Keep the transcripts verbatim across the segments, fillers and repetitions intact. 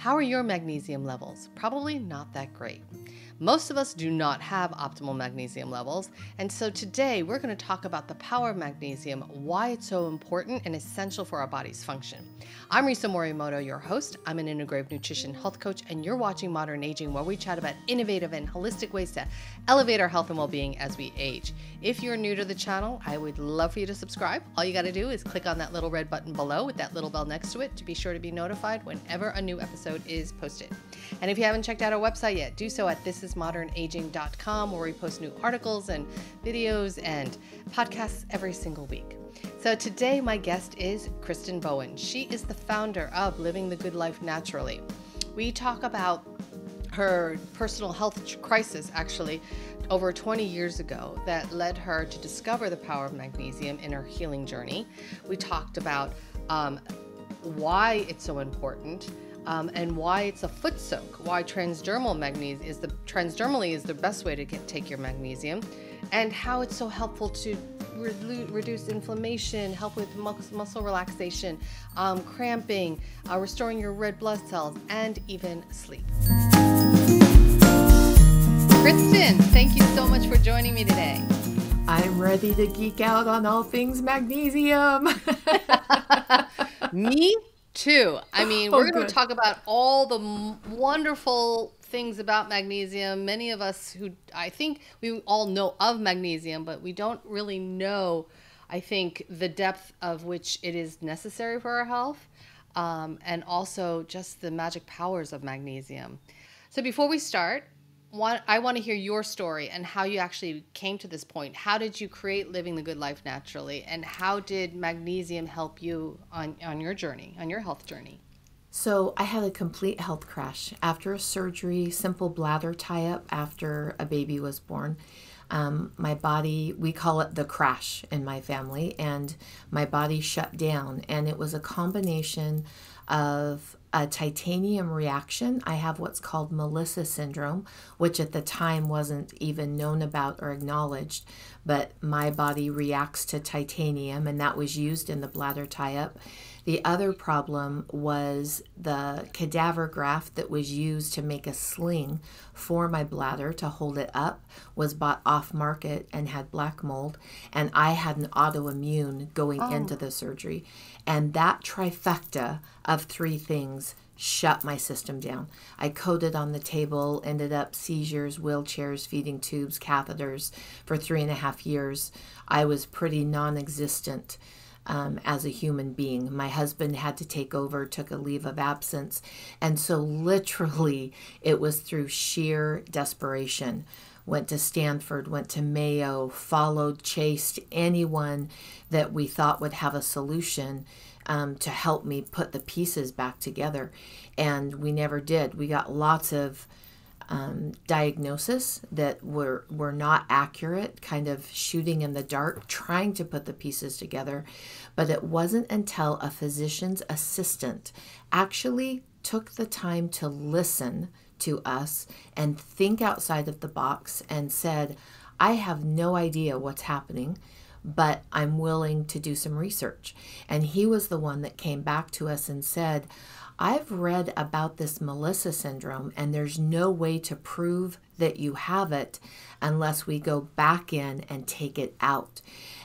How are your magnesium levels? Probably not that great. Most of us do not have optimal magnesium levels, and so today we're going to talk about the power of magnesium, why it's so important and essential for our body's function. I'm Risa Morimoto, your host. I'm an integrative nutrition health coach, and you're watching Modern Aging, where we chat about innovative and holistic ways to elevate our health and well-being as we age. If you're new to the channel, I would love for you to subscribe. All you got to do is click on that little red button below with that little bell next to it to be sure to be notified whenever a new episode is posted. And if you haven't checked out our website yet, do so at this is modern aging dot com, where we post new articles and videos and podcasts every single week. So today my guest is Kristen Bowen. She is the founder of Living the Good Life Naturally. We talk about her personal health crisis, actually, over twenty years ago, that led her to discover the power of magnesium in her healing journey. We talked about um, why it's so important, Um, and why it's a foot soak, why transdermal magnesium is the transdermally is the best way to get, take your magnesium, and how it's so helpful to re reduce inflammation, help with mus muscle relaxation, um, cramping, uh, restoring your red blood cells, and even sleep. Kristen, thank you so much for joining me today. I'm ready to geek out on all things magnesium. Me? Too. I mean, we're oh, going to talk about all the m wonderful things about magnesium. Many of us who, I think we all know of magnesium, but we don't really know, I think, the depth of which it is necessary for our health, um, and also just the magic powers of magnesium. So before we start, want, I want to hear your story and how you actually came to this point. How did you create Living the Good Life Naturally, and how did magnesium help you on, on your journey, on your health journey? So I had a complete health crash after a surgery, simple bladder tie-up after a baby was born. Um, my body, we call it the crash in my family, and my body shut down, and it was a combination of a titanium reaction. I have what's called Melissa syndrome, which at the time wasn't even known about or acknowledged, but my body reacts to titanium, and that was used in the bladder tie-up. The other problem was the cadaver graft that was used to make a sling for my bladder to hold it up was bought off market and had black mold, and I had an autoimmune going oh. into the surgery. And that trifecta of three things shut my system down. I coded on the table, ended up seizures, wheelchairs, feeding tubes, catheters for three and a half years. I was pretty non-existent um, as a human being. My husband had to take over, took a leave of absence. And so literally it was through sheer desperation. Went to Stanford, went to Mayo, followed, chased anyone that we thought would have a solution um, to help me put the pieces back together. And we never did. We got lots of um, diagnoses that were, were not accurate, kind of shooting in the dark, trying to put the pieces together. But it wasn't until a physician's assistant actually took the time to listen to us and think outside of the box and said, I have no idea what's happening, but I'm willing to do some research. And he was the one that came back to us and said, I've read about this Melissa syndrome, and there's no way to prove that you have it unless we go back in and take it out.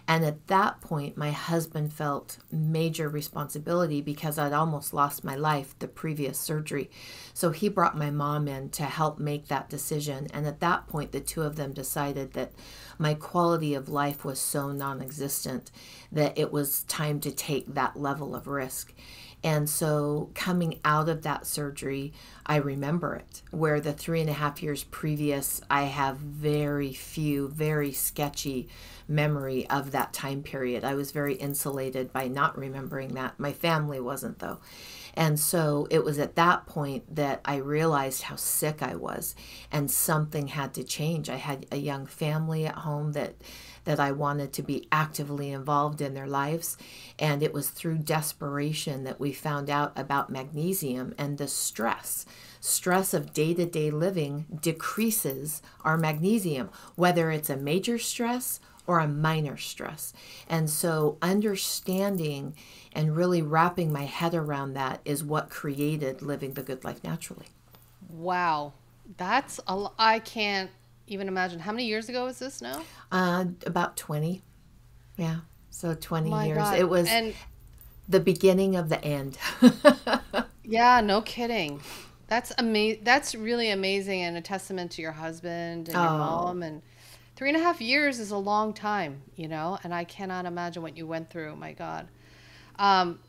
And at that point, my husband felt major responsibility because I'd almost lost my life the previous surgery. So he brought my mom in to help make that decision. And at that point, the two of them decided that my quality of life was so non-existent that it was time to take that level of risk. And so coming out of that surgery, I remember it, where the three and a half years previous, I have very few, very sketchy memory of that time period. I was very insulated by not remembering that. My family wasn't, though. And so it was at that point that I realized how sick I was, and something had to change. I had a young family at home that that I wanted to be actively involved in their lives. And it was through desperation that we found out about magnesium, and the stress. Stress of day-to-day living decreases our magnesium, whether it's a major stress or a minor stress. And so understanding and really wrapping my head around that is what created Living the Good Life Naturally. Wow. That's a, I can't even imagine. How many years ago is this now? Uh, about twenty. Yeah. So twenty My years. God. It was and, the beginning of the end. Yeah. No kidding. That's amazing. That's really amazing. And a testament to your husband and oh. your mom. And three and a half years is a long time, you know, and I cannot imagine what you went through. My God. Um,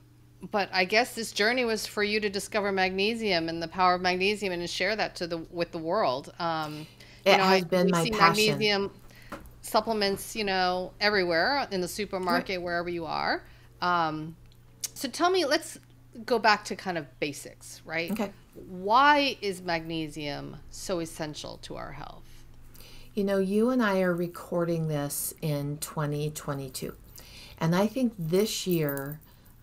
But I guess this journey was for you to discover magnesium and the power of magnesium and to share that to the with the world. Um, it you know, has I, been my see passion. Magnesium supplements, you know, everywhere in the supermarket, wherever you are. Um, so tell me, let's go back to kind of basics, right? Okay. Why is magnesium so essential to our health? You know, you and I are recording this in twenty twenty-two, and I think this year,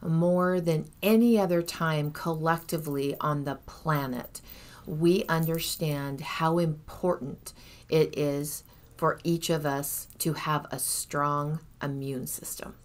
more than any other time collectively on the planet, we understand how important it is for each of us to have a strong immune system.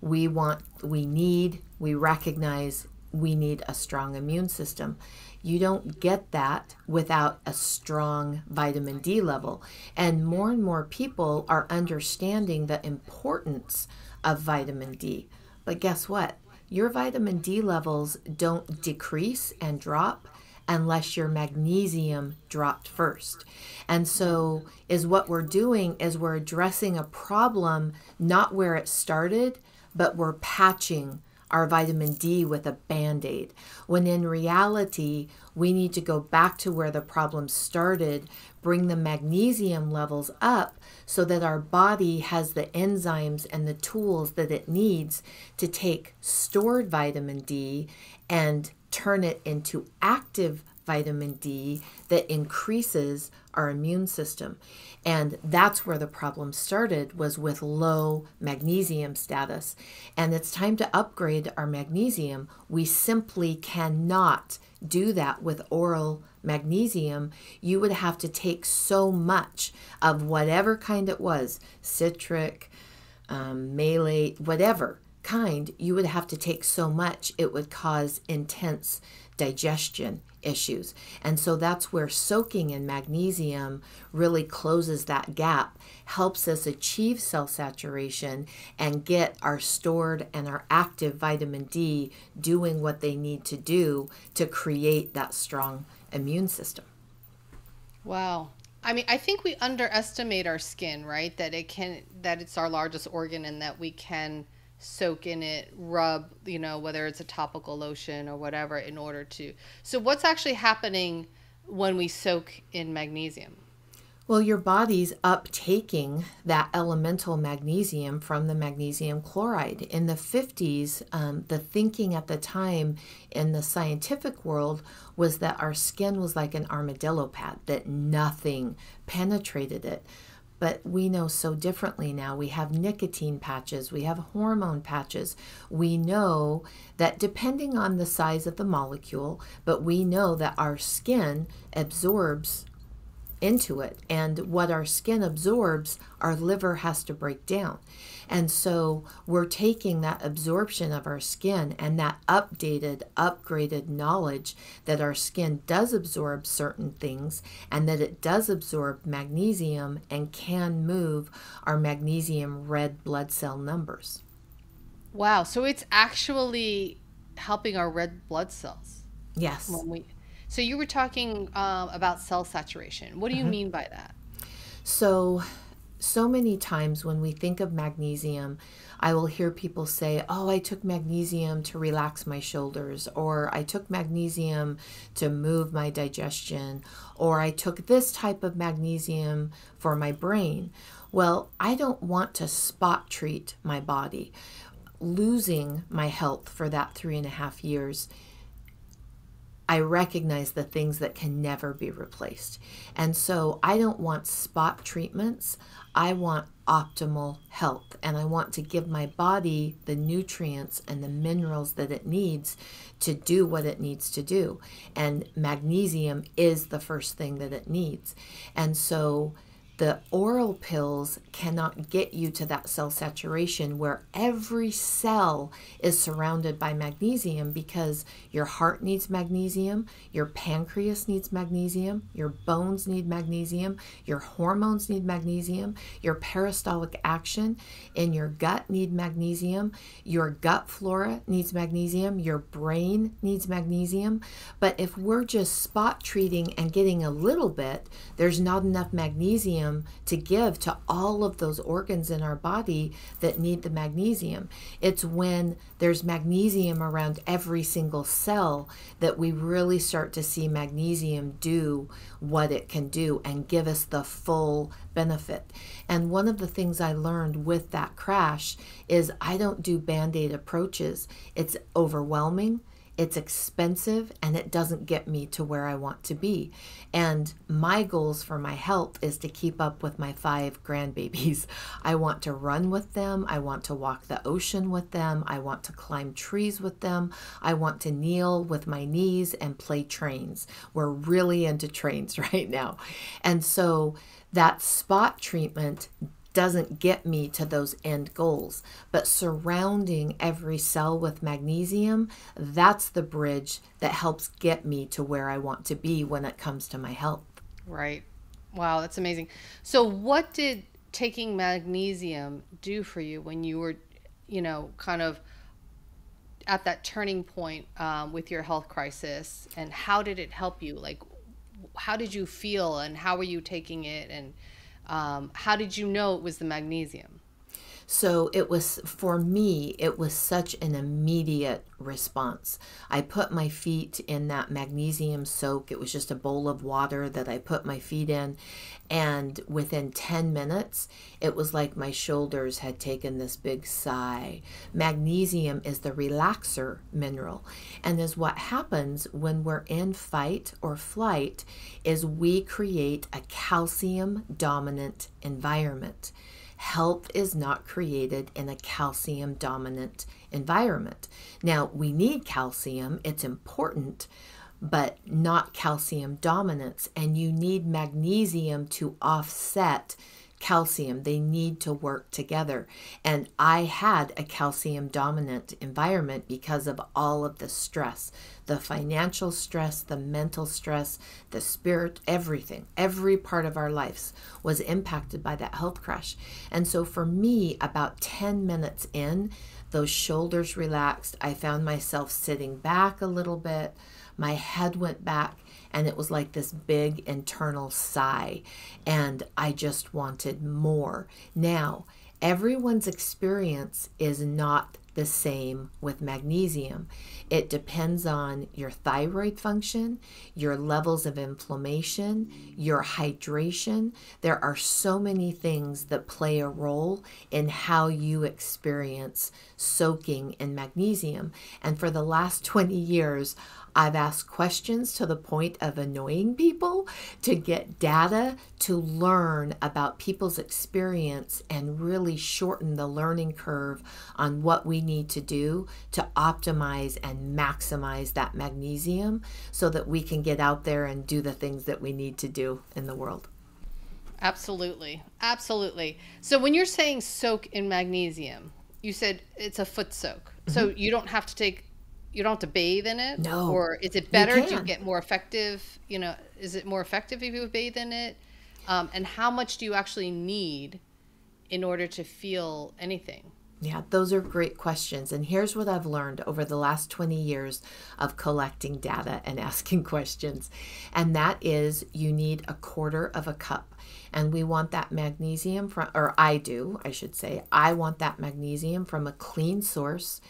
We want, we need, we recognize we need a strong immune system. You don't get that without a strong vitamin D level. And more and more people are understanding the importance of vitamin D. But guess what? Your vitamin D levels don't decrease and drop unless your magnesium dropped first. And so is what we're doing is we're addressing a problem, not where it started, but we're patching our vitamin D with a Band-Aid. When in reality, we need to go back to where the problem started, bring the magnesium levels up so that our body has the enzymes and the tools that it needs to take stored vitamin D and turn it into active vitamin D that increases our immune system. And that's where the problem started, was with low magnesium status. And it's time to upgrade our magnesium. We simply cannot do that with oral magnesium. You would have to take so much of whatever kind it was, citric, um, malate, whatever kind, you would have to take so much, it would cause intense digestion issues. And so that's where soaking in magnesium really closes that gap, helps us achieve cell saturation and get our stored and our active vitamin D doing what they need to do to create that strong immune system. Wow. I mean, I think we underestimate our skin, right? That it can, that it's our largest organ and that we can soak in it, rub, you know, whether it's a topical lotion or whatever in order to. So what's actually happening when we soak in magnesium? Well, your body's uptaking that elemental magnesium from the magnesium chloride. In the fifties, um, the thinking at the time in the scientific world was that our skin was like an armadillo pad, that nothing penetrated it. But we know so differently now. We have nicotine patches, we have hormone patches. We know that depending on the size of the molecule, but we know that our skin absorbs into it, and what our skin absorbs, our liver has to break down. And so we're taking that absorption of our skin and that updated, upgraded knowledge that our skin does absorb certain things and that it does absorb magnesium and can move our magnesium red blood cell numbers. Wow. So it's actually helping our red blood cells. Yes. When we So you were talking uh, about cell saturation. What do you mm-hmm. mean by that? So, so many times when we think of magnesium, I will hear people say, oh, I took magnesium to relax my shoulders, or I took magnesium to move my digestion, or I took this type of magnesium for my brain. Well, I don't want to spot treat my body. Losing my health for that three and a half years, I recognize the things that can never be replaced. And so I don't want spot treatments. I want optimal health, and I want to give my body the nutrients and the minerals that it needs to do what it needs to do. And magnesium is the first thing that it needs. And so The oral pills cannot get you to that cell saturation where every cell is surrounded by magnesium, because your heart needs magnesium, your pancreas needs magnesium, your bones need magnesium, your hormones need magnesium, your peristaltic action in your gut need magnesium, your gut flora needs magnesium, your brain needs magnesium. But if we're just spot treating and getting a little bit, there's not enough magnesium to give to all of those organs in our body that need the magnesium. It's when there's magnesium around every single cell that we really start to see magnesium do what it can do and give us the full benefit. And one of the things I learned with that crash is I don't do band-aid approaches. It's overwhelming, it's expensive, and it doesn't get me to where I want to be. And my goals for my health is to keep up with my five grandbabies. I want to run with them. I want to walk the ocean with them. I want to climb trees with them. I want to kneel with my knees and play trains. We're really into trains right now. And so that spot treatment doesn't get me to those end goals. But surrounding every cell with magnesium, that's the bridge that helps get me to where I want to be when it comes to my health. Right. Wow, that's amazing. So what did taking magnesium do for you when you were, you know, kind of at that turning point um, with your health crisis? And how did it help you? Like, how did you feel and how were you taking it? And Um, how did you know it was the magnesium? So it was, for me, it was such an immediate response. I put my feet in that magnesium soak. It was just a bowl of water that I put my feet in. And within ten minutes, it was like my shoulders had taken this big sigh. Magnesium is the relaxer mineral. And is what happens when we're in fight or flight is we create a calcium dominant environment. Health is not created in a calcium dominant environment. Now, we need calcium, it's important, but not calcium dominance. And you need magnesium to offset calcium. They need to work together. And I had a calcium dominant environment because of all of the stress, the financial stress, the mental stress, the spirit, everything, every part of our lives was impacted by that health crash. And so for me, about ten minutes in, those shoulders relaxed. I found myself sitting back a little bit. My head went back, and it was like this big internal sigh, and I just wanted more. Now, everyone's experience is not the same with magnesium. It depends on your thyroid function, your levels of inflammation, your hydration. There are so many things that play a role in how you experience soaking in magnesium. And for the last twenty years, I've asked questions to the point of annoying people to get data to learn about people's experience and really shorten the learning curve on what we need to do to optimize and maximize that magnesium so that we can get out there and do the things that we need to do in the world. Absolutely. Absolutely. So when you're saying soak in magnesium, you said it's a foot soak. Mm-hmm. So you don't have to take You don't have to bathe in it? No. Or is it better? You Do you get more effective? You know, is it more effective if you bathe in it? Um, and how much do you actually need in order to feel anything? Yeah, those are great questions. And here's what I've learned over the last twenty years of collecting data and asking questions. And that is, you need a quarter of a cup. And we want that magnesium from, or I do, I should say, I want that magnesium from a clean source.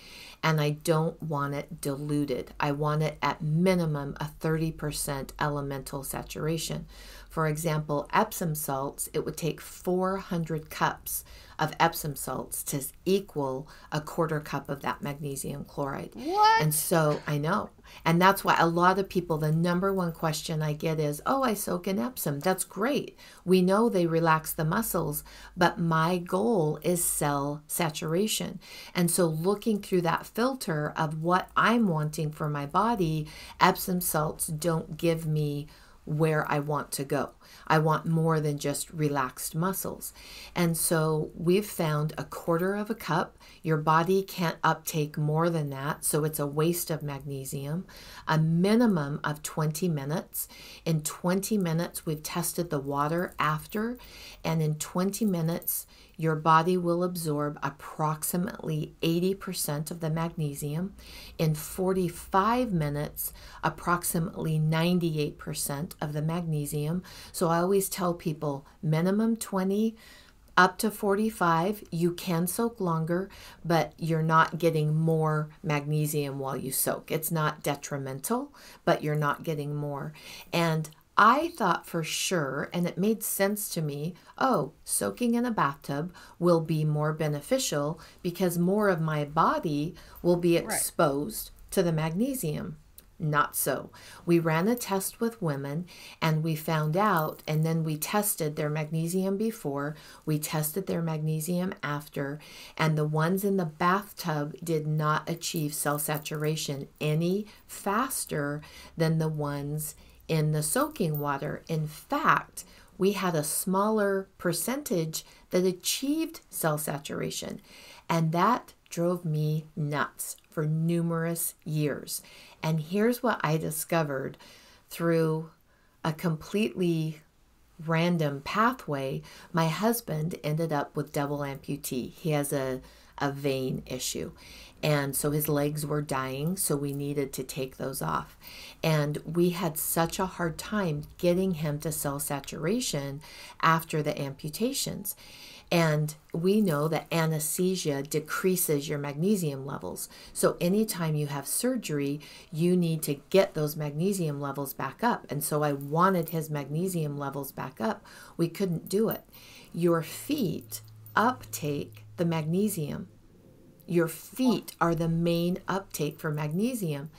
And I don't want it diluted. I want it at minimum a thirty percent elemental saturation. For example, Epsom salts, it would take four hundred cups of Epsom salts to equal a quarter cup of that magnesium chloride. What? And so, I know. And that's why a lot of people, the number one question I get is, oh, I soak in Epsom. That's great. We know they relax the muscles, but my goal is cell saturation. And so looking through that filter of what I'm wanting for my body, Epsom salts don't give me where I want to go. I want more than just relaxed muscles. And so we've found a quarter of a cup. Your body can't uptake more than that, so it's a waste of magnesium. A minimum of twenty minutes. In twenty minutes, we've tested the water after, and in twenty minutes, your body will absorb approximately eighty percent of the magnesium. In forty-five minutes, approximately ninety-eight percent of the magnesium. So I always tell people minimum twenty, up to forty-five. You can soak longer, but you're not getting more magnesium while you soak. It's not detrimental, but you're not getting more. And I thought for sure, and it made sense to me, oh, soaking in a bathtub will be more beneficial because more of my body will be exposed right. to the magnesium. Not so. We ran a test with women and we found out, and then we tested their magnesium before, we tested their magnesium after, and the ones in the bathtub did not achieve cell saturation any faster than the ones in the soaking water. In fact, we had a smaller percentage that achieved cell saturation, and that drove me nuts for numerous years. And here's what I discovered through a completely random pathway. My husband ended up with double amputee. He has a, a vein issue. And so his legs were dying, so we needed to take those off. And we had such a hard time getting him to cell saturation after the amputations. And we know that anesthesia decreases your magnesium levels. So anytime you have surgery, you need to get those magnesium levels back up. And so I wanted his magnesium levels back up. We couldn't do it. Your feet uptake the magnesium. Your feet are the main uptake for magnesium.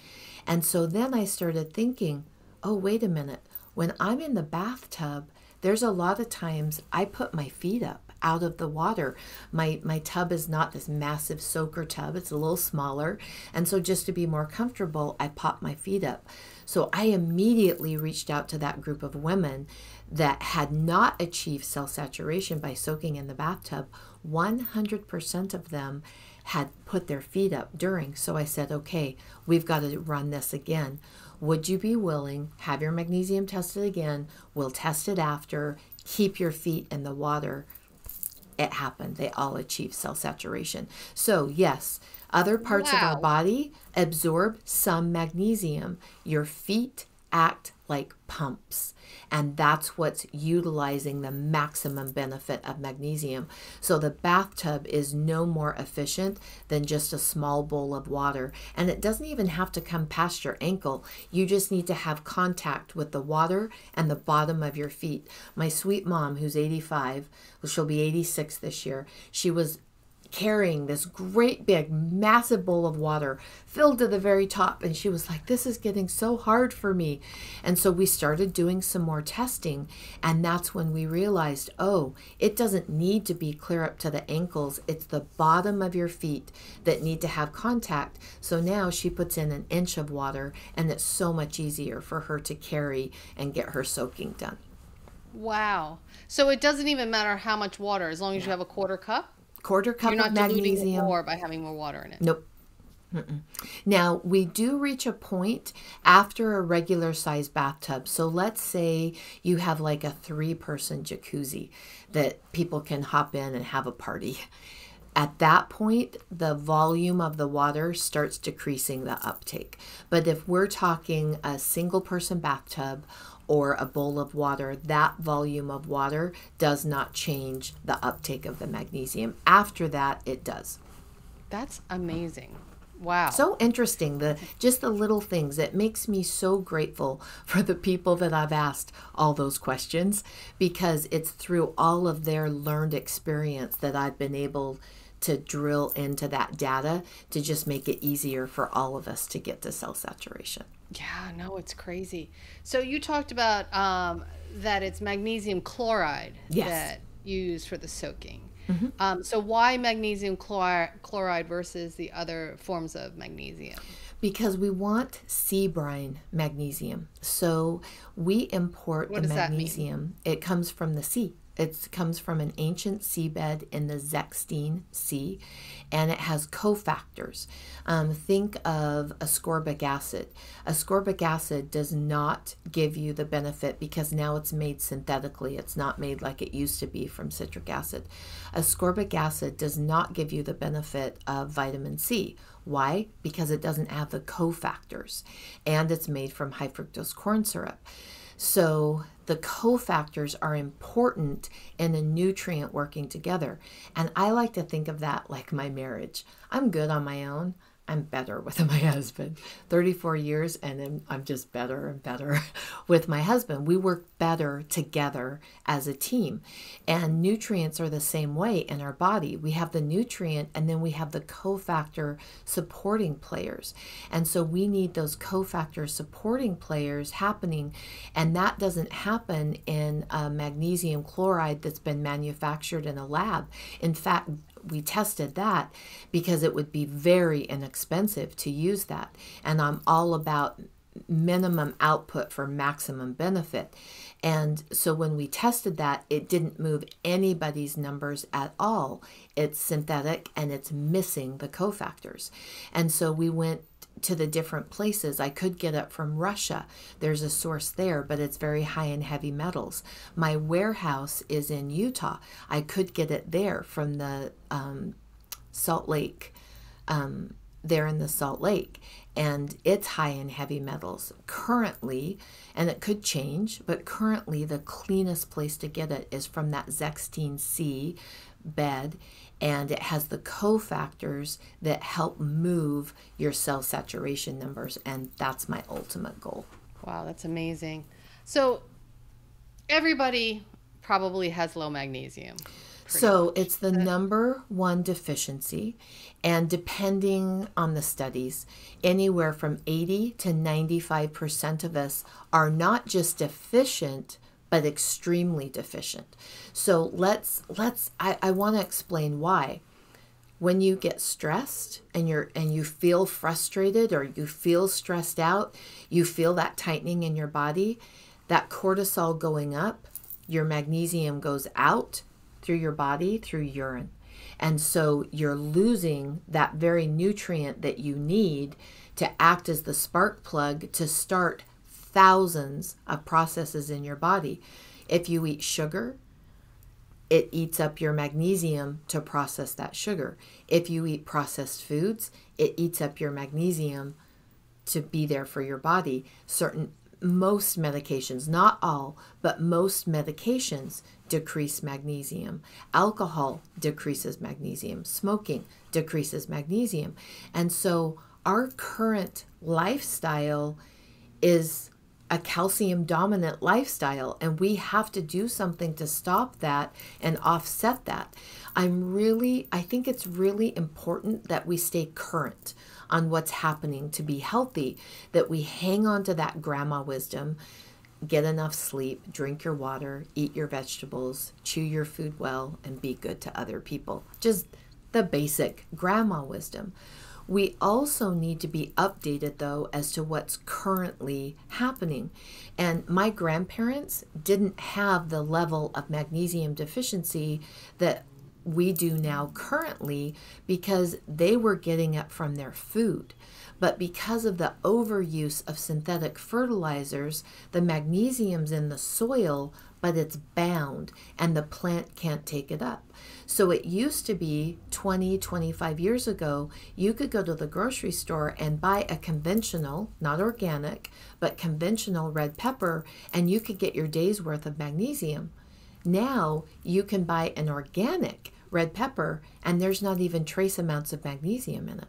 And so then I started thinking, oh, wait a minute. When I'm in the bathtub, there's a lot of times I put my feet up out of the water. My, my tub is not this massive soaker tub. It's a little smaller. And so just to be more comfortable, I pop my feet up. So I immediately reached out to that group of women that had not achieved cell saturation by soaking in the bathtub. one hundred percent of them had put their feet up during. So I said, okay, we've got to run this again. Would you be willing, have your magnesium tested again? We'll test it after. Keep your feet in the water. It happened. They all achieved cell saturation. So yes, other parts wow. of our body absorb some magnesium. Your feet act like pumps, and that's what's utilizing the maximum benefit of magnesium. So the bathtub is no more efficient than just a small bowl of water, and it doesn't even have to come past your ankle. You just need to have contact with the water and the bottom of your feet. My sweet mom, who's eighty-five, she'll be eighty-six this year, she was carrying this great big massive bowl of water filled to the very top, and she was like, this is getting so hard for me. And so we started doing some more testing, and that's when we realized, oh, it doesn't need to be clear up to the ankles. It's the bottom of your feet that need to have contact. So now she puts in an inch of water, and it's so much easier for her to carry and get her soaking done. Wow. So it doesn't even matter how much water, as long as yeah. you have a quarter cup? Quarter cup of magnesium. You're not diluting more by having more water in it. Nope. Mm-mm. Now, we do reach a point after a regular size bathtub. So let's say you have like a three-person jacuzzi that people can hop in and have a party. At that point, the volume of the water starts decreasing the uptake. But if we're talking a single-person bathtub or a bowl of water, that volume of water does not change the uptake of the magnesium. After that, it does. That's amazing. Wow. So interesting, the just the little things. It makes me so grateful for the people that I've asked all those questions, because it's through all of their learned experience that I've been able to drill into that data to just make it easier for all of us to get to cell saturation. Yeah, no, it's crazy. So you talked about um, that it's magnesium chloride yes. that you use for the soaking. Mm-hmm. um, so why magnesium chlor- chloride versus the other forms of magnesium? because we want sea brine magnesium. So we import what the magnesium. It comes from the sea. It comes from an ancient seabed in the Zechstein Sea, and it has cofactors. Um, think of ascorbic acid. Ascorbic acid does not give you the benefit because now it's made synthetically. It's not made like it used to be from citric acid. Ascorbic acid does not give you the benefit of vitamin C. Why? Because it doesn't have the cofactors, and it's made from high fructose corn syrup. So the cofactors are important in a nutrient working together. And I like to think of that like my marriage. I'm good on my own. I'm better with my husband. thirty-four years, and then I'm just better and better with my husband. We work better together as a team. And nutrients are the same way in our body. We have the nutrient, and then we have the cofactor supporting players. And so we need those cofactor supporting players happening. And that doesn't happen in a magnesium chloride that's been manufactured in a lab. In fact, we tested that because it would be very inexpensive to use that. And I'm all about minimum output for maximum benefit. And so when we tested that, it didn't move anybody's numbers at all. It's synthetic and it's missing the cofactors. And so we went to the different places. I could get it from Russia. There's a source there, but it's very high in heavy metals. My warehouse is in Utah. I could get it there from the um, Salt Lake, um, there in the Salt Lake, and it's high in heavy metals. Currently, and it could change, but currently the cleanest place to get it is from that Zechstein Sea bed, and it has the cofactors that help move your cell saturation numbers, and that's my ultimate goal. Wow, that's amazing. So everybody probably has low magnesium. So much. It's the number one deficiency, and depending on the studies, anywhere from eighty to ninety-five percent of us are not just deficient, but extremely deficient. So let's, let's I, I want to explain why. When you get stressed and you're and you feel frustrated or you feel stressed out, you feel that tightening in your body, that cortisol going up, your magnesium goes out through your body, through urine. And so you're losing that very nutrient that you need to act as the spark plug to start thousands of processes in your body. If you eat sugar, it eats up your magnesium to process that sugar. If you eat processed foods, it eats up your magnesium to be there for your body. Certain, most medications, not all, but most medications decrease magnesium. Alcohol decreases magnesium. Smoking decreases magnesium. And so our current lifestyle is a calcium dominant lifestyle, and we have to do something to stop that and offset that. I'm really, I think it's really important that we stay current on what's happening to be healthy, that we hang on to that grandma wisdom, get enough sleep, drink your water, eat your vegetables, chew your food well, and be good to other people. Just the basic grandma wisdom. We also need to be updated, though, as to what's currently happening. And my grandparents didn't have the level of magnesium deficiency that we do now currently because they were getting it from their food. But because of the overuse of synthetic fertilizers, the magnesium's in the soil, but it's bound and the plant can't take it up. So it used to be twenty, twenty-five years ago, you could go to the grocery store and buy a conventional, not organic, but conventional red pepper, and you could get your day's worth of magnesium. Now you can buy an organic red pepper and there's not even trace amounts of magnesium in it.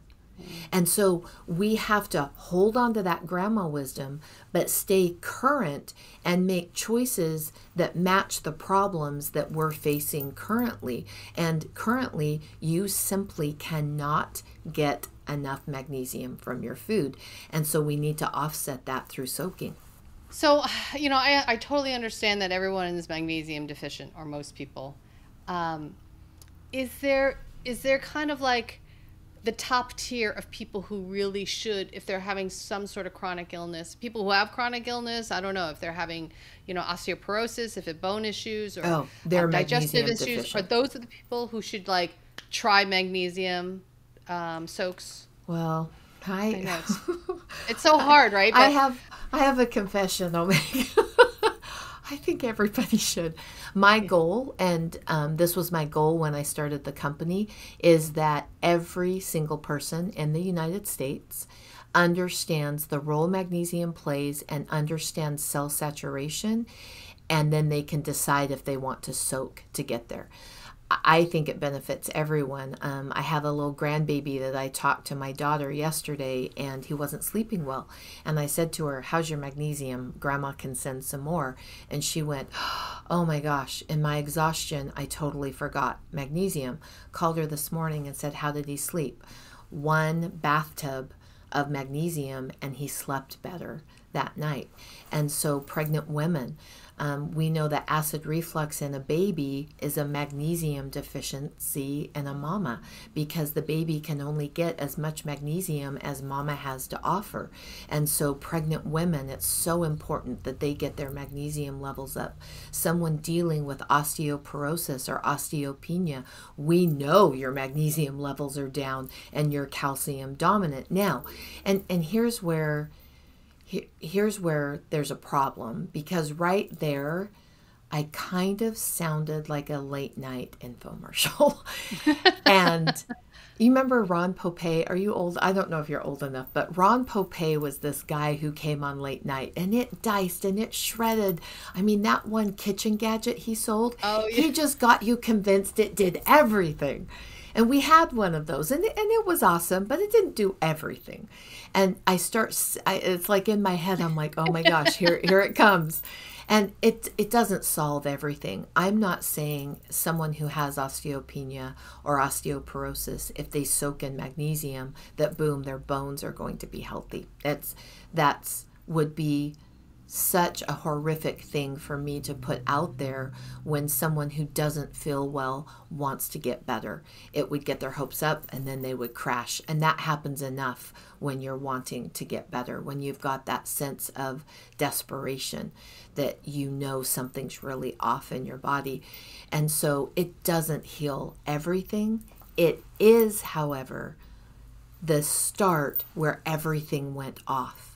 And so we have to hold on to that grandma wisdom, but stay current and make choices that match the problems that we're facing currently. And currently, you simply cannot get enough magnesium from your food. And so we need to offset that through soaking. So, you know, I, I totally understand that everyone is magnesium deficient, or most people. Um, is there, is there kind of like the top tier of people who really should, if they're having some sort of chronic illness, people who have chronic illness, I don't know if they're having, you know, osteoporosis, if it's bone issues or oh, um, digestive issues, or those are the people who should like try magnesium um, soaks. Well, I, I know it's, it's so hard, right? But I have, I have a confession I'll make. I think everybody should. My goal, and um, this was my goal when I started the company, is that every single person in the United States understands the role magnesium plays and understands cell saturation, and then they can decide if they want to soak to get there. I think it benefits everyone. Um, I have a little grandbaby that I talked to my daughter yesterday, and he wasn't sleeping well. And I said to her, how's your magnesium? Grandma can send some more. And she went, oh my gosh, in my exhaustion, I totally forgot magnesium. Called her this morning and said, how did he sleep? One bathtub of magnesium, and he slept better that night. And so pregnant women, Um, we know that acid reflux in a baby is a magnesium deficiency in a mama, because the baby can only get as much magnesium as mama has to offer. And so pregnant women, it's so important that they get their magnesium levels up. Someone dealing with osteoporosis or osteopenia, we know your magnesium levels are down and you're calcium dominant now. And, and here's where... Here's where there's a problem, because right there, I kind of sounded like a late night infomercial. And you remember Ron Popeil? Are you old? I don't know if you're old enough, but Ron Popeil was this guy who came on late night, and it diced and it shredded. I mean, that one kitchen gadget he sold, oh, yeah. He just got you convinced it did everything. And we had one of those, and it, and it was awesome, but it didn't do everything. And I start, I, it's like in my head, I'm like, oh my gosh, here, here it comes. And it, it doesn't solve everything. I'm not saying someone who has osteopenia or osteoporosis, if they soak in magnesium, that boom, their bones are going to be healthy. That's, that's would be such a horrific thing for me to put out there when someone who doesn't feel well wants to get better. It would get their hopes up and then they would crash. And that happens enough when you're wanting to get better, when you've got that sense of desperation that you know something's really off in your body. And so it doesn't heal everything. It is, however, the start where everything went off.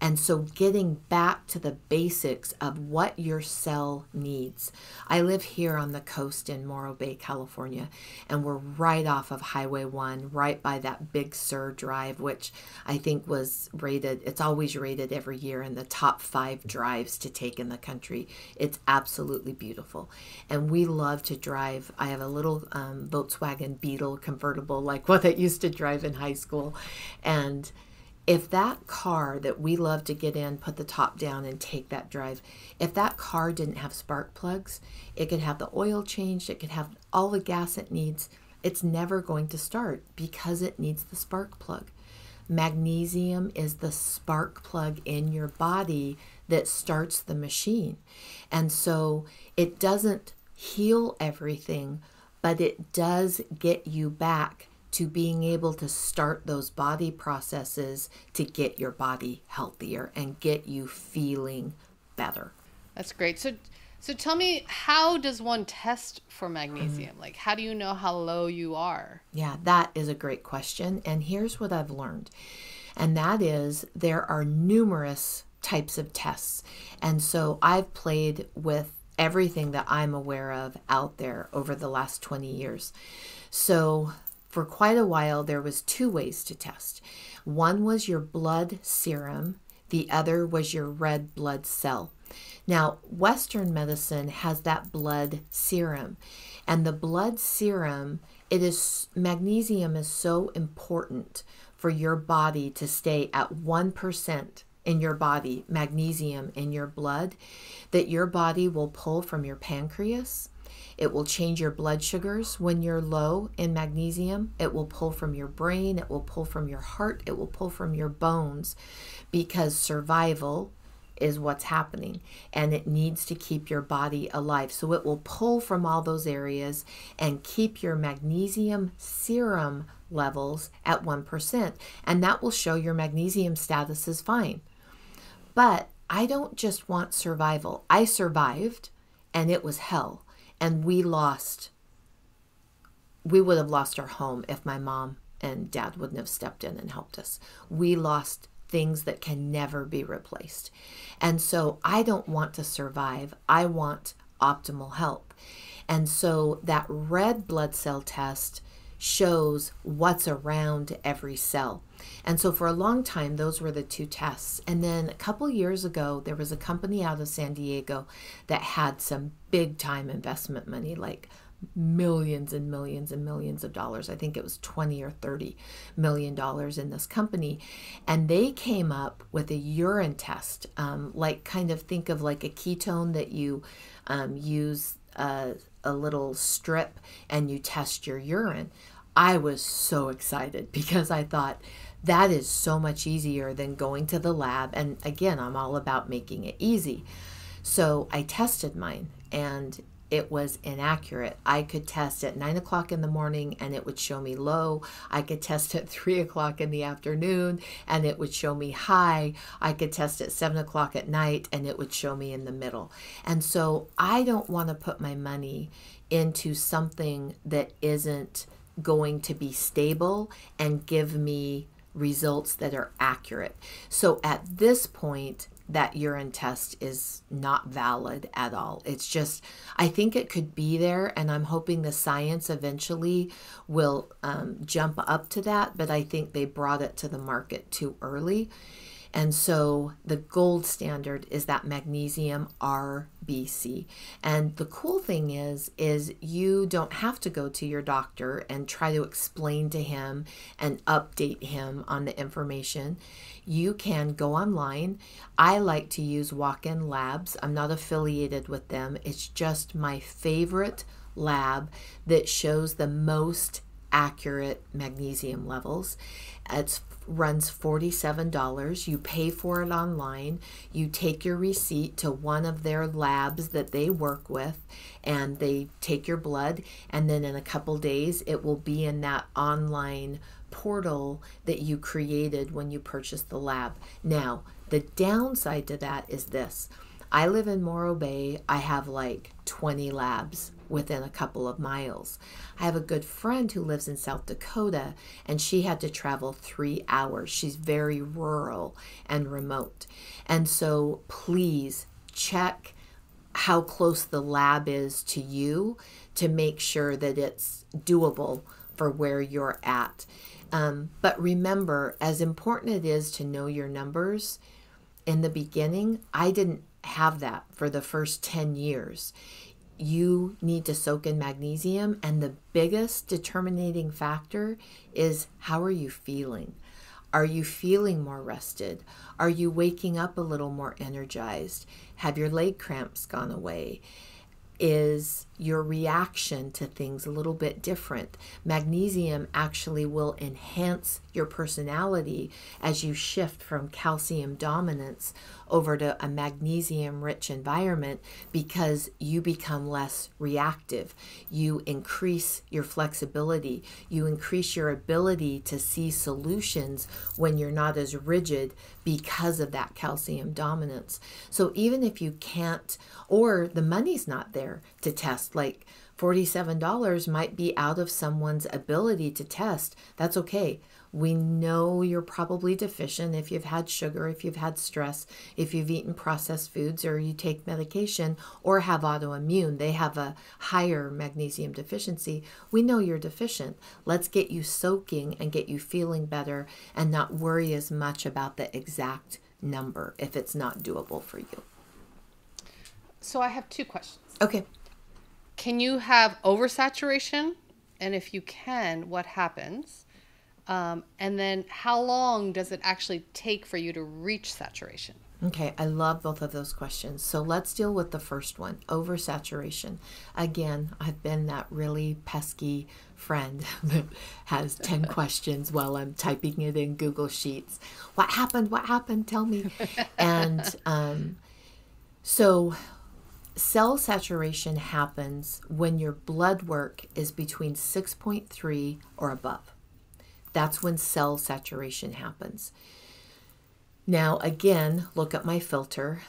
And so getting back to the basics of what your cell needs. I live here on the coast in Morro Bay, California, and we're right off of Highway one, right by that Big Sur drive, which I think was rated, it's always rated every year in the top five drives to take in the country. It's absolutely beautiful. And we love to drive. I have a little um, Volkswagen Beetle convertible, like what I used to drive in high school. And if that car that we love to get in, put the top down and take that drive, if that car didn't have spark plugs, it could have the oil changed, it could have all the gas it needs, it's never going to start because it needs the spark plug. Magnesium is the spark plug in your body that starts the machine. And so it doesn't heal everything, but it does get you back to being able to start those body processes to get your body healthier and get you feeling better. That's great. So, so tell me, how does one test for magnesium? Like, how do you know how low you are? Yeah, that is a great question. And here's what I've learned. And that is there are numerous types of tests. And so I've played with everything that I'm aware of out there over the last twenty years. So for quite a while, there was two ways to test. One was your blood serum. The other was your red blood cell. Now, Western medicine has that blood serum. And the blood serum, it is, magnesium is so important for your body to stay at one percent in your body, magnesium in your blood, that your body will pull from your pancreas. It will change your blood sugars when you're low in magnesium. It will pull from your brain. It will pull from your heart. It will pull from your bones, because survival, is what's happening, and it needs to keep your body alive. So it will pull from all those areas and keep your magnesium serum levels at one percent, and that will show your magnesium status is fine. But I don't just want survival. I survived, and it was hell, and we lost. We would have lost our home if my mom and dad wouldn't have stepped in and helped us. We lost things that can never be replaced. And so I don't want to survive. I want optimal help. And so that red blood cell test shows what's around every cell. And so for a long time, those were the two tests. And then a couple years ago, there was a company out of San Diego that had some big time investment money, like millions and millions and millions of dollars. I think it was twenty or thirty million dollars in this company. And they came up with a urine test, um, like kind of think of like a ketone that you um, use a, a little strip and you test your urine. I was so excited because I thought that is so much easier than going to the lab. And again, I'm all about making it easy. So I tested mine, and it was inaccurate. I could test at nine o'clock in the morning and it would show me low. I could test at three o'clock in the afternoon and it would show me high. I could test at seven o'clock at night and it would show me in the middle. And so I don't want to put my money into something that isn't going to be stable and give me results that are accurate. So at this point, that urine test is not valid at all. It's just, I think it could be there, and I'm hoping the science eventually will um, jump up to that, but I think they brought it to the market too early. And so the gold standard is that magnesium R B C. And the cool thing is, is you don't have to go to your doctor and try to explain to him and update him on the information. You can go online. I like to use Walk-in Labs. I'm not affiliated with them. It's just my favorite lab that shows the most accurate magnesium levels. It's runs forty-seven dollars. You pay for it online. You take your receipt to one of their labs that they work with, and they take your blood, and then in a couple days it will be in that online portal that you created when you purchased the lab. Now, the downside to that is this. I live in Morro Bay. I have like twenty labs within a couple of miles. I have a good friend who lives in South Dakota, and she had to travel three hours. She's very rural and remote. And so please check how close the lab is to you to make sure that it's doable for where you're at. Um, but remember, as important it is to know your numbers, in the beginning, I didn't have that for the first ten years. You need to soak in magnesium, and the biggest determining factor is, how are you feeling? Are you feeling more rested? Are you waking up a little more energized? Have your leg cramps gone away? Is your reaction to things a little bit different? Magnesium actually will enhance your personality as you shift from calcium dominance over to a magnesium-rich environment, because you become less reactive. You increase your flexibility. You increase your ability to see solutions when you're not as rigid because of that calcium dominance. So even if you can't, or the money's not there to test, like forty-seven dollars might be out of someone's ability to test. That's okay. We know you're probably deficient if you've had sugar, if you've had stress, if you've eaten processed foods, or you take medication or have autoimmune. They have a higher magnesium deficiency. We know you're deficient. Let's get you soaking and get you feeling better and not worry as much about the exact number if it's not doable for you. So I have two questions. Okay. Can you have oversaturation? And if you can, what happens? Um, and then how long does it actually take for you to reach saturation? Okay, I love both of those questions. So let's deal with the first one, oversaturation. Again, I've been that really pesky friend that has ten questions while I'm typing it in Google Sheets. What happened? What happened? Tell me. And um, so cell saturation happens when your blood work is between six point three or above. That's when cell saturation happens. Now, again, look at my filter.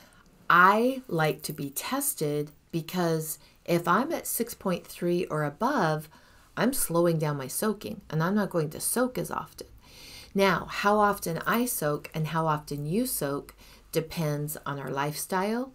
I like to be tested because if I'm at six point three or above, I'm slowing down my soaking and I'm not going to soak as often. Now, how often I soak and how often you soak depends on our lifestyle,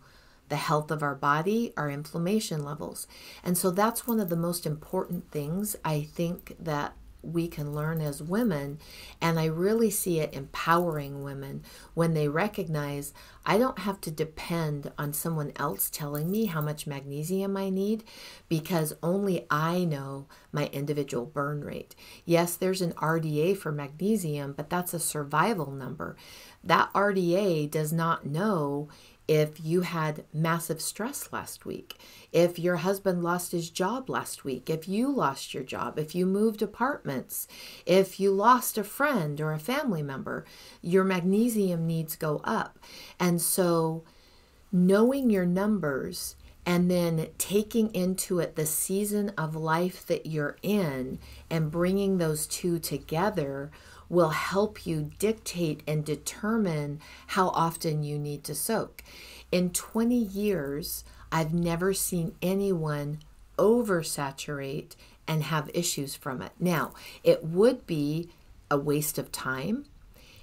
the health of our body, our inflammation levels. And so that's one of the most important things I think that we can learn as women, and I really see it empowering women when they recognize I don't have to depend on someone else telling me how much magnesium I need, because only I know my individual burn rate. Yes, there's an R D A for magnesium, but that's a survival number. That R D A does not know if you had massive stress last week, if your husband lost his job last week, if you lost your job, if you moved apartments, if you lost a friend or a family member, your magnesium needs go up. And so knowing your numbers and then taking into it the season of life that you're in and bringing those two together will help you dictate and determine how often you need to soak. In twenty years, I've never seen anyone oversaturate and have issues from it. Now, it would be a waste of time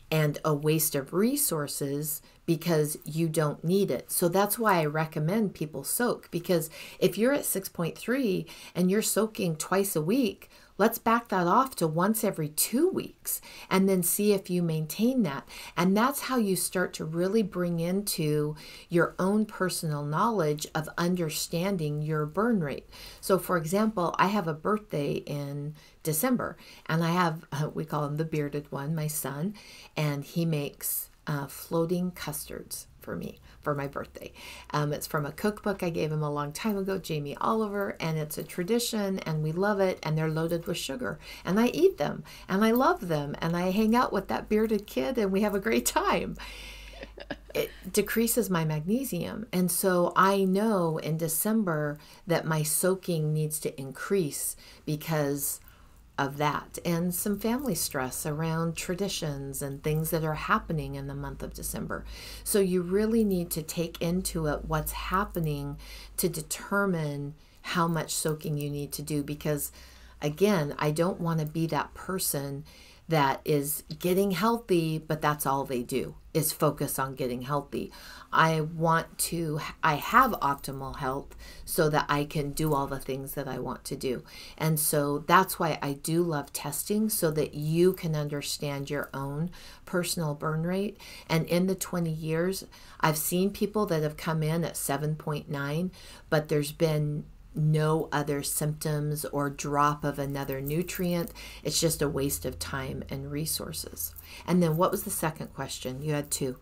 and a waste of resources because you don't need it. So that's why I recommend people soak, because if you're at six point three and you're soaking twice a week, let's back that off to once every two weeks and then see if you maintain that. And that's how you start to really bring into your own personal knowledge of understanding your burn rate. So for example, I have a birthday in December and I have, uh, we call him the bearded one, my son, and he makes uh, floating custards for me for my birthday. Um, it's from a cookbook I gave him a long time ago, Jamie Oliver, and it's a tradition and we love it, and they're loaded with sugar and I eat them and I love them and I hang out with that bearded kid and we have a great time. It decreases my magnesium, and so I know in December that my soaking needs to increase because of that and some family stress around traditions and things that are happening in the month of December. So you really need to take into it what's happening to determine how much soaking you need to do, because again, I don't want to be that person that is getting healthy, but that's all they do is focus on getting healthy. I want to, I have optimal health so that I can do all the things that I want to do. And so that's why I do love testing, so that you can understand your own personal burn rate. And in the twenty years, I've seen people that have come in at seven point nine, but there's been no other symptoms or drop of another nutrient. It's just a waste of time and resources. And then what was the second question? You had two.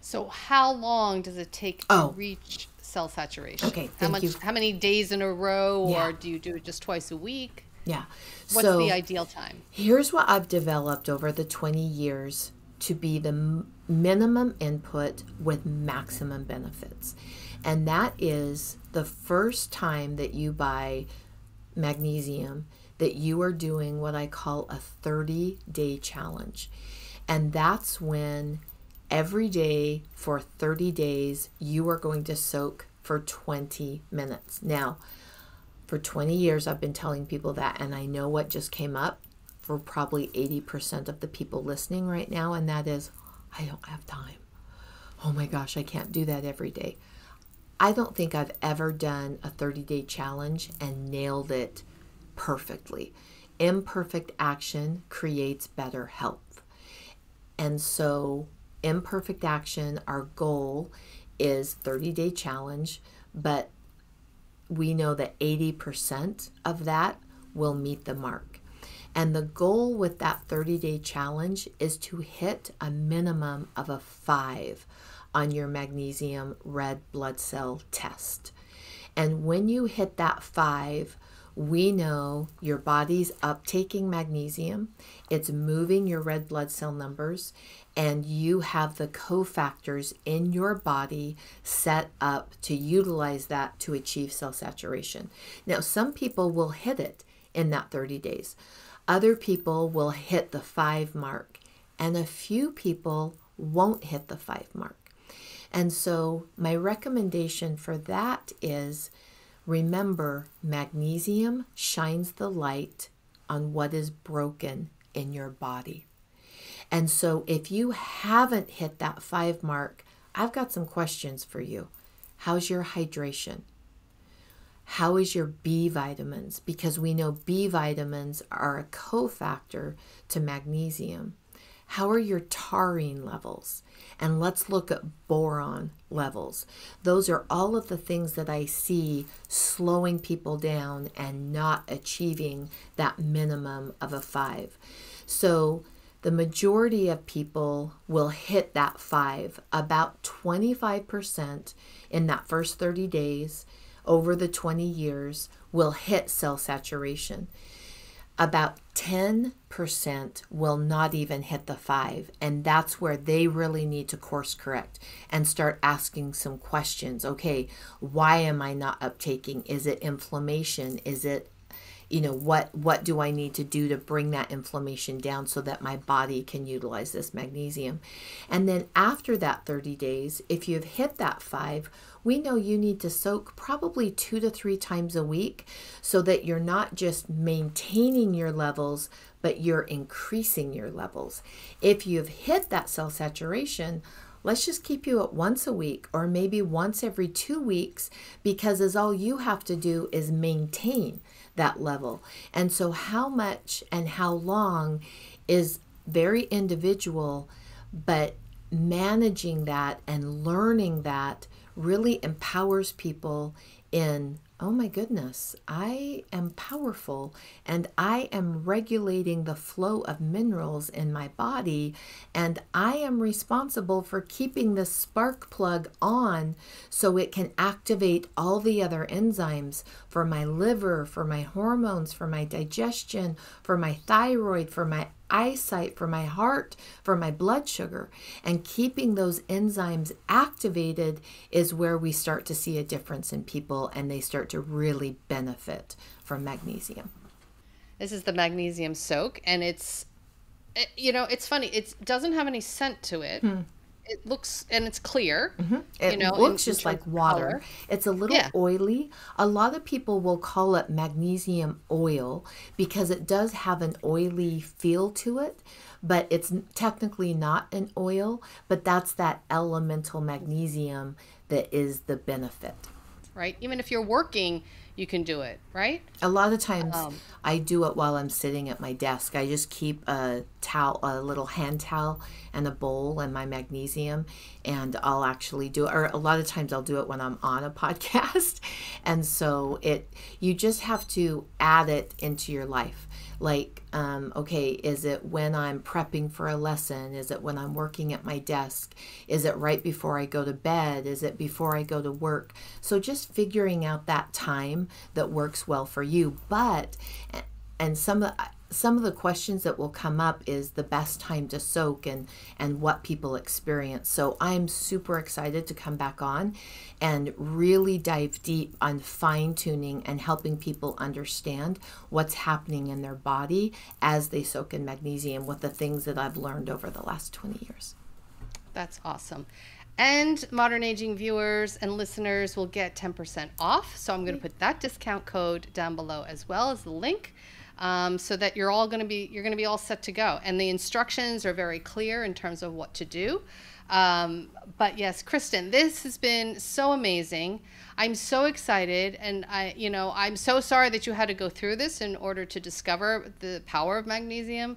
So how long does it take to oh. reach cell saturation? Okay, thank how much, you. How many days in a row, yeah. or do you do it just twice a week? Yeah. What's so, the ideal time? Here's what I've developed over the twenty years to be the minimum input with maximum benefits. And that is the first time that you buy magnesium, that you are doing what I call a thirty day challenge. And that's when every day for thirty days, you are going to soak for twenty minutes. Now, for twenty years, I've been telling people that, and I know what just came up for probably eighty percent of the people listening right now, and that is, I don't have time. Oh my gosh, I can't do that every day. I don't think I've ever done a thirty day challenge and nailed it perfectly. Imperfect action creates better health. And so imperfect action, our goal is thirty day challenge, but we know that eighty percent of that will meet the mark. And the goal with that thirty day challenge is to hit a minimum of a five on your magnesium red blood cell test. And when you hit that five, we know your body's uptaking magnesium, it's moving your red blood cell numbers, and you have the cofactors in your body set up to utilize that to achieve cell saturation. Now, some people will hit it in that thirty days. Other people will hit the five mark, and a few people won't hit the five mark. And so my recommendation for that is, remember, magnesium shines the light on what is broken in your body. And so if you haven't hit that five mark, I've got some questions for you. How's your hydration? How is your B vitamins? Because we know B vitamins are a cofactor to magnesium. How are your taurine levels? And let's look at boron levels. Those are all of the things that I see slowing people down and not achieving that minimum of a five. So the majority of people will hit that five, about twenty-five percent in that first thirty days, over the twenty years, will hit cell saturation. About ten percent will not even hit the five, and that's where they really need to course correct and start asking some questions. Okay, why am I not uptaking? Is it inflammation? Is it, you know, what, what do I need to do to bring that inflammation down so that my body can utilize this magnesium? And then after that thirty days, if you've hit that five, we know you need to soak probably two to three times a week so that you're not just maintaining your levels, but you're increasing your levels. If you've hit that cell saturation, let's just keep you at once a week or maybe once every two weeks because as all you have to do is maintain that level. And so how much and how long is very individual, but managing that and learning that really empowers people in, oh my goodness, I am powerful and I am regulating the flow of minerals in my body and I am responsible for keeping the spark plug on so it can activate all the other enzymes for my liver, for my hormones, for my digestion, for my thyroid, for my eyesight, for my heart, for my blood sugar. And keeping those enzymes activated is where we start to see a difference in people and they start to really benefit from magnesium. This is the magnesium soak, and it's, it, you know, it's funny. It doesn't have any scent to it. Hmm. It looks, and it's clear. Mm-hmm. It you know, looks just like water. Color. It's a little yeah. oily. A lot of people will call it magnesium oil because it does have an oily feel to it, but it's technically not an oil, but that's that elemental magnesium that is the benefit. Right? Even if you're working, you can do it, right? A lot of times um, I do it while I'm sitting at my desk. I just keep a towel, a little hand towel and a bowl and my magnesium, and I'll actually do it. Or a lot of times I'll do it when I'm on a podcast. And so it, you just have to add it into your life. Like, um, okay, is it when I'm prepping for a lesson? Is it when I'm working at my desk? Is it right before I go to bed? Is it before I go to work? So just figuring out that time that works well for you. But, and some of, some of the questions that will come up is the best time to soak and, and what people experience. So I'm super excited to come back on and really dive deep on fine-tuning and helping people understand what's happening in their body as they soak in magnesium with the things that I've learned over the last twenty years. That's awesome. And Modern Aging viewers and listeners will get ten percent off. So I'm going to put that discount code down below as well as the link. Um, so that you're all going to be, you're going to be all set to go. And the instructions are very clear in terms of what to do. Um, but yes, Kristen, this has been so amazing. I'm so excited. And I, you know, I'm so sorry that you had to go through this in order to discover the power of magnesium.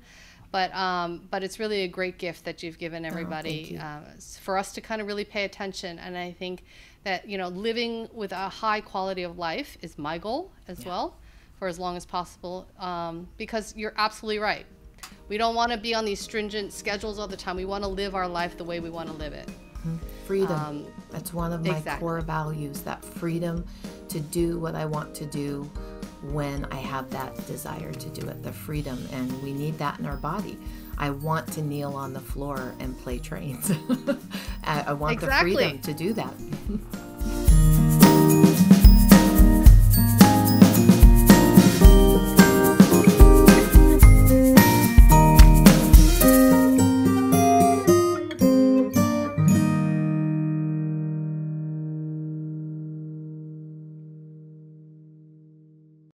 But, um, but it's really a great gift that you've given everybody oh, uh, for us to kind of really pay attention. And I think that, you know, living with a high quality of life is my goal as yeah. well. For as long as possible, um, because you're absolutely right. We don't want to be on these stringent schedules all the time. We want to live our life the way we want to live it. Mm-hmm. Freedom. Um, That's one of my exactly. core values, that freedom to do what I want to do when I have that desire to do it, the freedom. And we need that in our body. I want to kneel on the floor and play trains. I, I want exactly. the freedom to do that.